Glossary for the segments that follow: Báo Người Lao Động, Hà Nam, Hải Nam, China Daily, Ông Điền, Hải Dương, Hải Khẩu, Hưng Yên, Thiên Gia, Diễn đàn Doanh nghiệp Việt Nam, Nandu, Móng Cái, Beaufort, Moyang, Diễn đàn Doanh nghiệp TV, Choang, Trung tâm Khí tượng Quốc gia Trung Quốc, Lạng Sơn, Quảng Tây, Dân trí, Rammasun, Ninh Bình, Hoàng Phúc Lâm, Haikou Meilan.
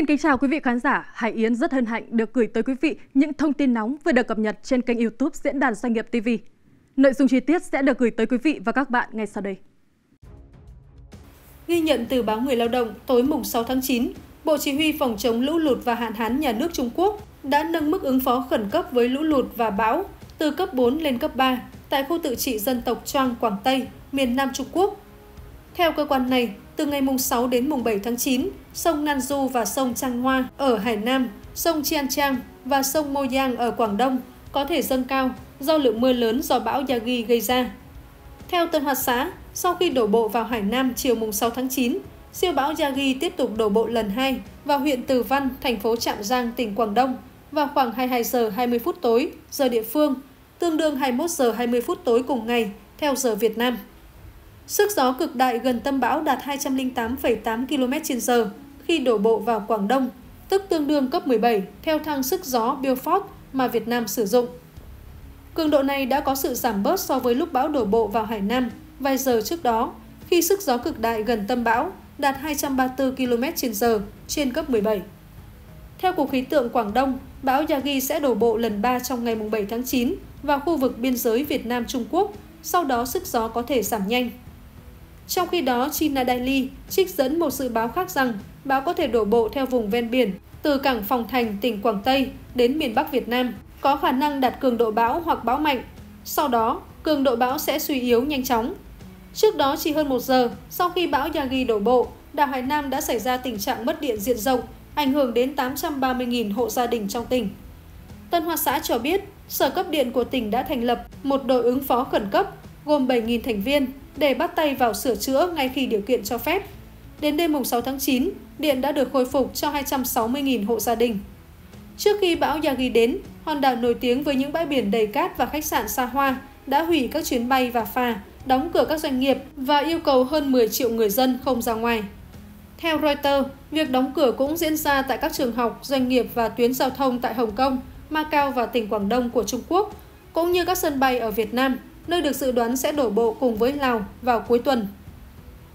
Xin kính chào quý vị khán giả, Hải Yến rất hân hạnh được gửi tới quý vị những thông tin nóng vừa được cập nhật trên kênh YouTube Diễn đàn Doanh nghiệp TV. Nội dung chi tiết sẽ được gửi tới quý vị và các bạn ngay sau đây. Ghi nhận từ báo Người Lao Động tối mùng 6 tháng 9, Bộ Chỉ huy Phòng chống Lũ lụt và Hạn hán Nhà nước Trung Quốc đã nâng mức ứng phó khẩn cấp với lũ lụt và bão từ cấp 4 lên cấp 3 tại khu tự trị dân tộc Choang, Quảng Tây, miền Nam Trung Quốc. Theo cơ quan này, từ ngày mùng 6 đến mùng 7 tháng 9, sông Nandu và sông Changhua ở Hải Nam, sông Jianjiang và sông Moyang ở Quảng Đông có thể dâng cao do lượng mưa lớn do bão Yagi gây ra. Theo Tân Hoa Xã, sau khi đổ bộ vào Hải Nam chiều mùng 6 tháng 9, siêu bão Yagi tiếp tục đổ bộ lần 2 vào huyện Từ Văn, thành phố Trạm Giang, tỉnh Quảng Đông vào khoảng 22 giờ 20 phút tối, giờ địa phương, tương đương 21 giờ 20 phút tối cùng ngày, theo giờ Việt Nam. Sức gió cực đại gần tâm bão đạt 208,8 km/h khi đổ bộ vào Quảng Đông, tức tương đương cấp 17 theo thang sức gió Beaufort mà Việt Nam sử dụng. Cường độ này đã có sự giảm bớt so với lúc bão đổ bộ vào Hải Nam vài giờ trước đó, khi sức gió cực đại gần tâm bão đạt 234 km/h trên cấp 17. Theo Cục Khí tượng Quảng Đông, bão Yagi sẽ đổ bộ lần 3 trong ngày 7 tháng 9 vào khu vực biên giới Việt Nam-Trung Quốc, sau đó sức gió có thể giảm nhanh. Trong khi đó, China Daily trích dẫn một dự báo khác rằng bão có thể đổ bộ theo vùng ven biển từ Cảng Phong Thành, tỉnh Quảng Tây đến miền Bắc Việt Nam, có khả năng đạt cường độ bão hoặc bão mạnh. Sau đó, cường độ bão sẽ suy yếu nhanh chóng. Trước đó, chỉ hơn 1 giờ sau khi bão Yagi đổ bộ, đảo Hải Nam đã xảy ra tình trạng mất điện diện rộng, ảnh hưởng đến 830.000 hộ gia đình trong tỉnh. Tân Hoa Xã cho biết, Sở Cấp Điện của tỉnh đã thành lập một đội ứng phó khẩn cấp gồm 7.000 thành viên để bắt tay vào sửa chữa ngay khi điều kiện cho phép. Đến đêm mùng 6 tháng 9, điện đã được khôi phục cho 260.000 hộ gia đình. Trước khi bão Yagi đến, hòn đảo nổi tiếng với những bãi biển đầy cát và khách sạn xa hoa đã hủy các chuyến bay và phà, đóng cửa các doanh nghiệp và yêu cầu hơn 10 triệu người dân không ra ngoài. Theo Reuters, việc đóng cửa cũng diễn ra tại các trường học, doanh nghiệp và tuyến giao thông tại Hồng Kông, Macau và tỉnh Quảng Đông của Trung Quốc, cũng như các sân bay ở Việt Nam, nơi được dự đoán sẽ đổ bộ cùng với Lào vào cuối tuần.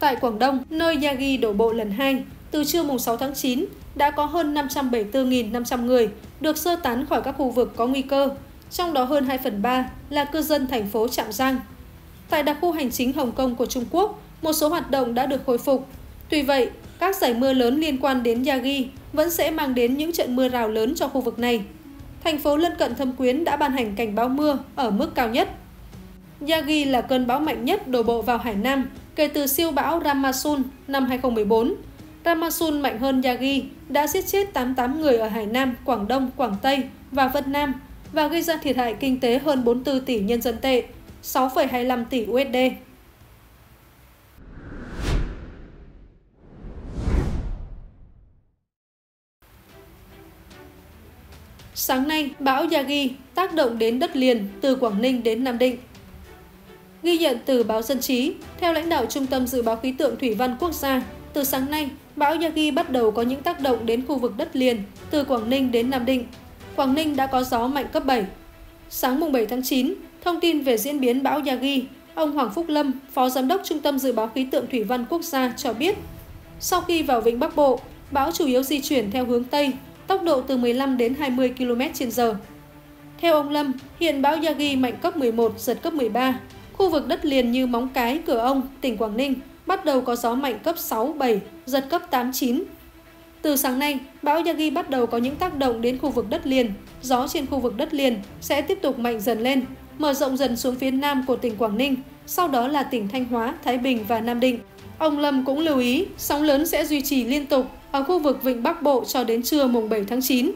Tại Quảng Đông, nơi Yagi đổ bộ lần 2, từ trưa mùng 6 tháng 9, đã có hơn 574.500 người được sơ tán khỏi các khu vực có nguy cơ, trong đó hơn 2/3 là cư dân thành phố Trạm Giang. Tại đặc khu hành chính Hồng Kông của Trung Quốc, một số hoạt động đã được khôi phục. Tuy vậy, các giải mưa lớn liên quan đến Yagi vẫn sẽ mang đến những trận mưa rào lớn cho khu vực này. Thành phố lân cận Thâm Quyến đã ban hành cảnh báo mưa ở mức cao nhất. Yagi là cơn bão mạnh nhất đổ bộ vào Hải Nam kể từ siêu bão Rammasun năm 2014. Rammasun mạnh hơn Yagi đã giết chết 88 người ở Hải Nam, Quảng Đông, Quảng Tây và Vân Nam và gây ra thiệt hại kinh tế hơn 44 tỷ nhân dân tệ, 6,25 tỷ USD. Sáng nay, bão Yagi tác động đến đất liền từ Quảng Ninh đến Nam Định. Ghi nhận từ báo Dân trí, theo lãnh đạo Trung tâm Dự báo Khí tượng Thủy văn Quốc gia, từ sáng nay, bão Yagi bắt đầu có những tác động đến khu vực đất liền từ Quảng Ninh đến Nam Định. Quảng Ninh đã có gió mạnh cấp 7. Sáng mùng 7 tháng 9, thông tin về diễn biến bão Yagi, ông Hoàng Phúc Lâm, Phó Giám đốc Trung tâm Dự báo Khí tượng Thủy văn Quốc gia cho biết, sau khi vào Vịnh Bắc Bộ, bão chủ yếu di chuyển theo hướng Tây, tốc độ từ 15 đến 20 km/h. Theo ông Lâm, hiện bão Yagi mạnh cấp 11, giật cấp 13. Khu vực đất liền như Móng Cái, Cửa Ông, tỉnh Quảng Ninh bắt đầu có gió mạnh cấp 6, 7, giật cấp 8, 9. Từ sáng nay, bão Yagi bắt đầu có những tác động đến khu vực đất liền. Gió trên khu vực đất liền sẽ tiếp tục mạnh dần lên, mở rộng dần xuống phía nam của tỉnh Quảng Ninh, sau đó là tỉnh Thanh Hóa, Thái Bình và Nam Định. Ông Lâm cũng lưu ý, sóng lớn sẽ duy trì liên tục ở khu vực Vịnh Bắc Bộ cho đến trưa mùng 7 tháng 9.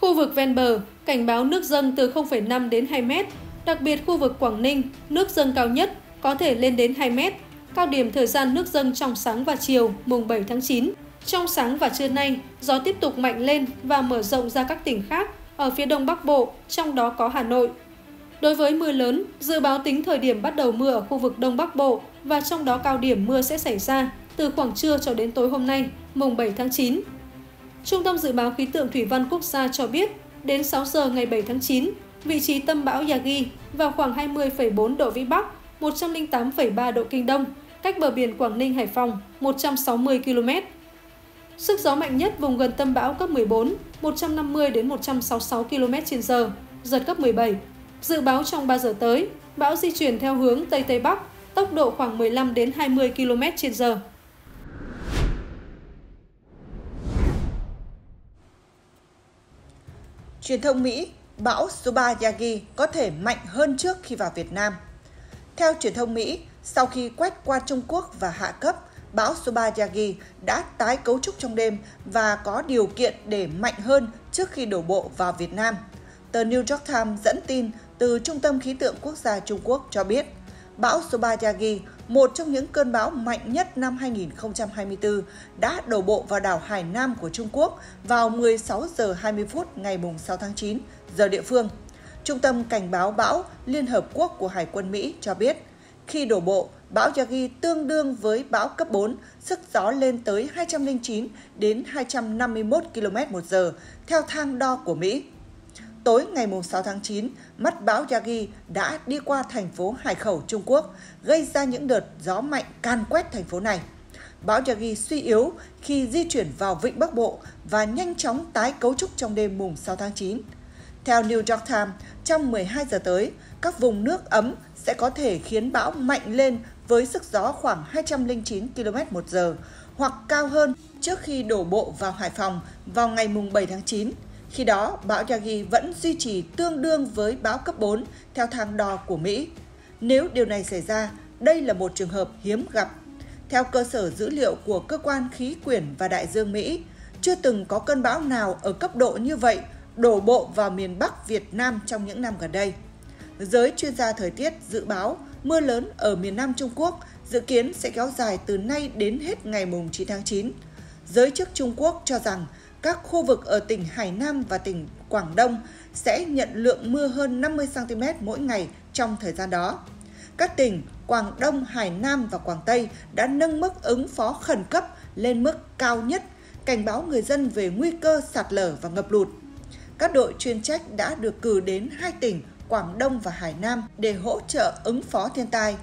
Khu vực ven bờ, cảnh báo nước dâng từ 0,5 đến 2 mét. Đặc biệt khu vực Quảng Ninh, nước dâng cao nhất có thể lên đến 2 mét, cao điểm thời gian nước dâng trong sáng và chiều mùng 7 tháng 9. Trong sáng và trưa nay, gió tiếp tục mạnh lên và mở rộng ra các tỉnh khác ở phía đông Bắc Bộ, trong đó có Hà Nội. Đối với mưa lớn, dự báo tính thời điểm bắt đầu mưa ở khu vực Đông Bắc Bộ và trong đó cao điểm mưa sẽ xảy ra từ khoảng trưa cho đến tối hôm nay, mùng 7 tháng 9. Trung tâm Dự báo Khí tượng Thủy văn Quốc gia cho biết, đến 6 giờ ngày 7 tháng 9, vị trí tâm bão Yagi vào khoảng 20,4 độ Vĩ Bắc, 108,3 độ Kinh Đông, cách bờ biển Quảng Ninh, Hải Phòng 160 km. Sức gió mạnh nhất vùng gần tâm bão cấp 14, 150 đến 166 km/h, giật cấp 17. Dự báo trong 3 giờ tới, bão di chuyển theo hướng Tây Tây Bắc, tốc độ khoảng 15 đến 20 km/h. Truyền thông Mỹ, bão số 3 Yagi có thể mạnh hơn trước khi vào Việt Nam. Theo truyền thông Mỹ, sau khi quét qua Trung Quốc và hạ cấp, bão số 3 Yagi đã tái cấu trúc trong đêm và có điều kiện để mạnh hơn trước khi đổ bộ vào Việt Nam. Tờ New York Times dẫn tin từ Trung tâm Khí tượng Quốc gia Trung Quốc cho biết, bão số 3 Yagi, một trong những cơn bão mạnh nhất năm 2024, đã đổ bộ vào đảo Hải Nam của Trung Quốc vào 16 giờ 20 phút ngày 6 tháng 9, giờ địa phương. Trung tâm cảnh báo bão Liên hợp quốc của Hải quân Mỹ cho biết, khi đổ bộ, bão Yagi tương đương với bão cấp 4, sức gió lên tới 209 đến 251 km/h, theo thang đo của Mỹ. Tối ngày 6 tháng 9, mắt bão Yagi đã đi qua thành phố Hải Khẩu, Trung Quốc, gây ra những đợt gió mạnh can quét thành phố này. Bão Yagi suy yếu khi di chuyển vào Vịnh Bắc Bộ và nhanh chóng tái cấu trúc trong đêm 6 tháng 9. Theo New York Times, trong 12 giờ tới, các vùng nước ấm sẽ có thể khiến bão mạnh lên với sức gió khoảng 209 km/h hoặc cao hơn trước khi đổ bộ vào Hải Phòng vào ngày 7 tháng 9. Khi đó, bão Yagi vẫn duy trì tương đương với bão cấp 4 theo thang đo của Mỹ. Nếu điều này xảy ra, đây là một trường hợp hiếm gặp. Theo cơ sở dữ liệu của Cơ quan Khí quyển và Đại dương Mỹ, chưa từng có cơn bão nào ở cấp độ như vậy đổ bộ vào miền Bắc Việt Nam trong những năm gần đây. Giới chuyên gia thời tiết dự báo mưa lớn ở miền Nam Trung Quốc dự kiến sẽ kéo dài từ nay đến hết ngày 9 tháng 9. Giới chức Trung Quốc cho rằng các khu vực ở tỉnh Hải Nam và tỉnh Quảng Đông sẽ nhận lượng mưa hơn 50 cm mỗi ngày trong thời gian đó. Các tỉnh Quảng Đông, Hải Nam và Quảng Tây đã nâng mức ứng phó khẩn cấp lên mức cao nhất, cảnh báo người dân về nguy cơ sạt lở và ngập lụt. Các đội chuyên trách đã được cử đến 2 tỉnh Quảng Đông và Hải Nam để hỗ trợ ứng phó thiên tai.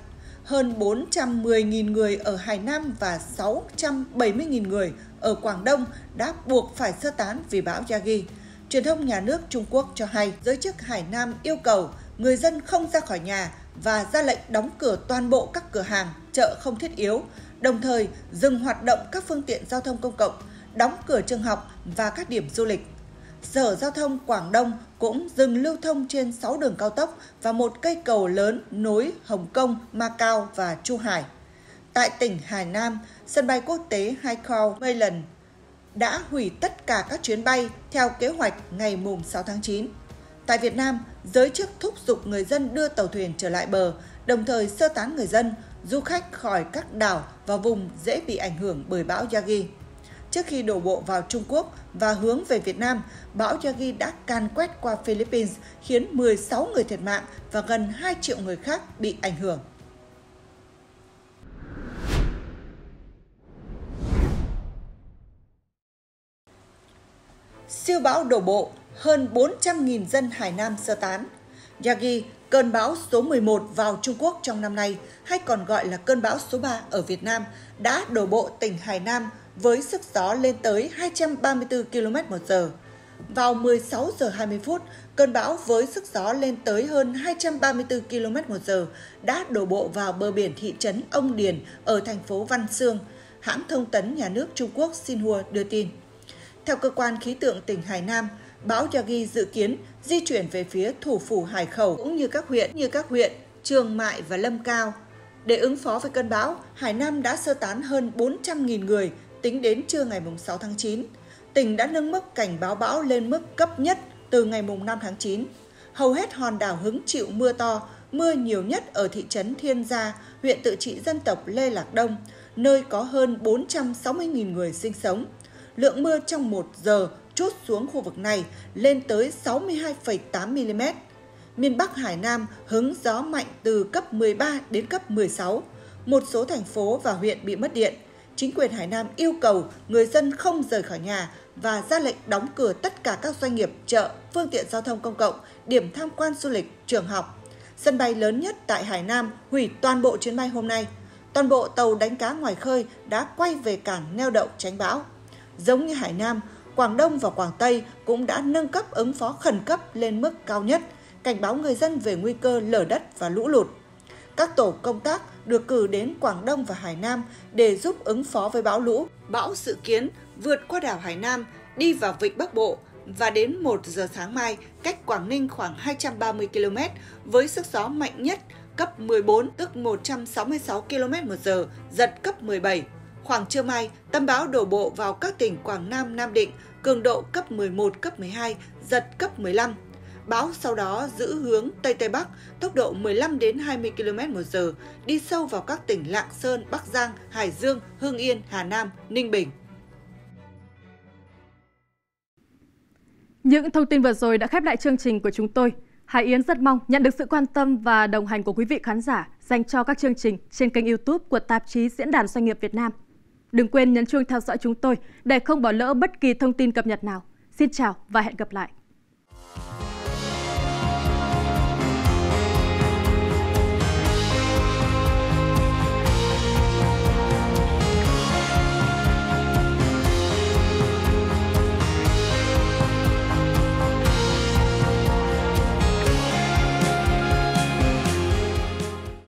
Hơn 410.000 người ở Hải Nam và 670.000 người ở Quảng Đông đã buộc phải sơ tán vì bão Yagi. Truyền thông nhà nước Trung Quốc cho hay, giới chức Hải Nam yêu cầu người dân không ra khỏi nhà và ra lệnh đóng cửa toàn bộ các cửa hàng, chợ không thiết yếu, đồng thời dừng hoạt động các phương tiện giao thông công cộng, đóng cửa trường học và các điểm du lịch. Sở Giao thông Quảng Đông cũng dừng lưu thông trên 6 đường cao tốc và một cây cầu lớn nối Hồng Kông, Macau và Chu Hải. Tại tỉnh Hải Nam, sân bay quốc tế Haikou Meilan đã hủy tất cả các chuyến bay theo kế hoạch ngày 6 tháng 9. Tại Việt Nam, giới chức thúc giục người dân đưa tàu thuyền trở lại bờ, đồng thời sơ tán người dân, du khách khỏi các đảo và vùng dễ bị ảnh hưởng bởi bão Yagi. Trước khi đổ bộ vào Trung Quốc và hướng về Việt Nam, bão Yagi đã càn quét qua Philippines, khiến 16 người thiệt mạng và gần 2 triệu người khác bị ảnh hưởng. Siêu bão đổ bộ, hơn 400.000 dân Hải Nam sơ tán. Yagi, cơn bão số 11 vào Trung Quốc trong năm nay, hay còn gọi là cơn bão số 3 ở Việt Nam, đã đổ bộ tỉnh Hải Nam với sức gió lên tới 234 km/h. Vào 16 giờ 20 phút, cơn bão với sức gió lên tới hơn 234 km/h đã đổ bộ vào bờ biển thị trấn Ông Điền ở thành phố Văn Xương, hãng thông tấn nhà nước Trung Quốc Xinhua đưa tin. Theo Cơ quan Khí tượng tỉnh Hải Nam, bão Yagi dự kiến di chuyển về phía thủ phủ Hải Khẩu cũng như các huyện Trường Mại và Lâm Cao. Để ứng phó với cơn bão, Hải Nam đã sơ tán hơn 400.000 người tính đến trưa ngày 6 tháng 9. Tỉnh đã nâng mức cảnh báo bão lên mức cấp nhất từ ngày 5 tháng 9. Hầu hết hòn đảo hứng chịu mưa to, mưa nhiều nhất ở thị trấn Thiên Gia, huyện tự trị dân tộc Lê Lạc Đông, nơi có hơn 460.000 người sinh sống. Lượng mưa trong 1 giờ trút xuống khu vực này lên tới 62,8 mm. Miền Bắc Hải Nam hứng gió mạnh từ cấp 13 đến cấp 16. Một số thành phố và huyện bị mất điện. Chính quyền Hải Nam yêu cầu người dân không rời khỏi nhà và ra lệnh đóng cửa tất cả các doanh nghiệp, chợ, phương tiện giao thông công cộng, điểm tham quan du lịch, trường học. Sân bay lớn nhất tại Hải Nam hủy toàn bộ chuyến bay hôm nay. Toàn bộ tàu đánh cá ngoài khơi đã quay về cảng neo đậu tránh bão. Giống như Hải Nam, Quảng Đông và Quảng Tây cũng đã nâng cấp ứng phó khẩn cấp lên mức cao nhất, cảnh báo người dân về nguy cơ lở đất và lũ lụt. Các tổ công tác được cử đến Quảng Đông và Hải Nam để giúp ứng phó với bão lũ. Bão dự kiến vượt qua đảo Hải Nam, đi vào vịnh Bắc Bộ và đến 1 giờ sáng mai cách Quảng Ninh khoảng 230 km với sức gió mạnh nhất cấp 14 tức 166 km/h, giật cấp 17. Khoảng trưa mai, tâm bão đổ bộ vào các tỉnh Quảng Nam, Nam Định, cường độ cấp 11, cấp 12, giật cấp 15. Bão sau đó giữ hướng Tây Tây Bắc, tốc độ 15 đến 20 km/h, đi sâu vào các tỉnh Lạng Sơn, Bắc Giang, Hải Dương, Hưng Yên, Hà Nam, Ninh Bình. Những thông tin vừa rồi đã khép lại chương trình của chúng tôi. Hải Yến rất mong nhận được sự quan tâm và đồng hành của quý vị khán giả dành cho các chương trình trên kênh YouTube của tạp chí Diễn đàn Doanh nghiệp Việt Nam. Đừng quên nhấn chuông theo dõi chúng tôi để không bỏ lỡ bất kỳ thông tin cập nhật nào. Xin chào và hẹn gặp lại!